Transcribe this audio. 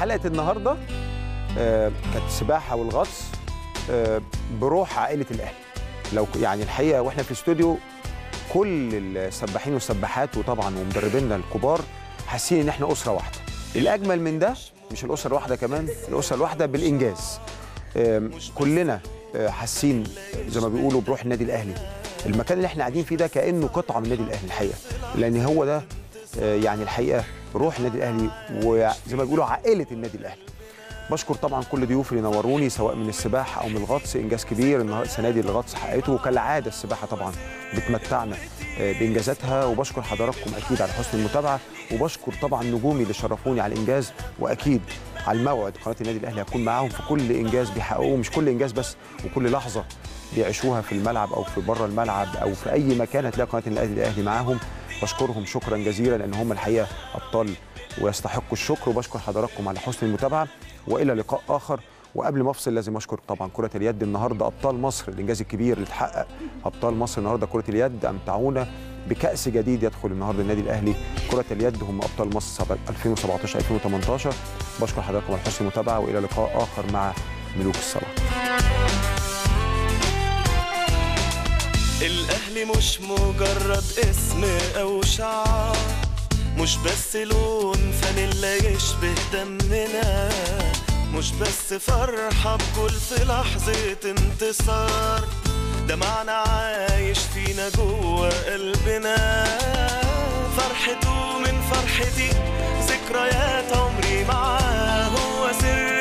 حلقة النهاردة كانت السباحة والغطس بروح عائلة الأهلي. لو يعني الحقيقة وإحنا في الاستوديو كل السباحين والسباحات وطبعا ومدربينا الكبار حاسين إن إحنا أسرة واحدة. الأجمل من ده مش الأسرة الواحدة، كمان الأسرة الواحدة بالإنجاز. كلنا حاسين زي ما بيقولوا بروح النادي الأهلي. المكان اللي احنا قاعدين فيه ده كأنه قطعة من النادي الأهلي الحقيقة، لأن هو ده يعني الحقيقة روح النادي الأهلي وزي ما بيقولوا عائلة النادي الأهلي. بشكر طبعا كل ضيوف اللي نوروني سواء من السباحة أو من الغطس. إنجاز كبير السنة دي الغطس حققته، وكالعادة السباحة طبعا بتمتعنا بإنجازاتها. وبشكر حضراتكم أكيد على حسن المتابعة، وبشكر طبعا نجومي اللي شرفوني على الإنجاز، وأكيد على الموعد قناة النادي الأهلي هكون معاهم في كل إنجاز بيحققوه، مش كل إنجاز بس، وكل لحظة بيعيشوها في الملعب أو في بره الملعب أو في أي مكان هتلاقي قناة النادي الأهلي معاهم. بشكرهم شكرا جزيلا لأن هم الحقيقة أبطال ويستحقوا الشكر، وبشكر حضراتكم على حسن المتابعة وإلى لقاء آخر. وقبل ما أفصل لازم أشكر طبعا كرة اليد النهارده أبطال مصر، الإنجاز الكبير اللي اتحقق أبطال مصر النهارده كرة اليد أمتعونا بكأس جديد يدخل النهارده النادي الأهلي. كرة اليد هم أبطال مصر 2017-2018. بشكر حضراتكم على حسن المتابعة وإلى لقاء آخر مع ملوك الصلاة. الأهلي مش مجرد اسم أو شعار، مش بس لون فانيلا يشبه دمنا، مش بس فرحة بجول في لحظة انتصار، ده معنى عايش فينا جوه قلبنا. فرحته من فرحتي ذكريات عمري معاه، هو سر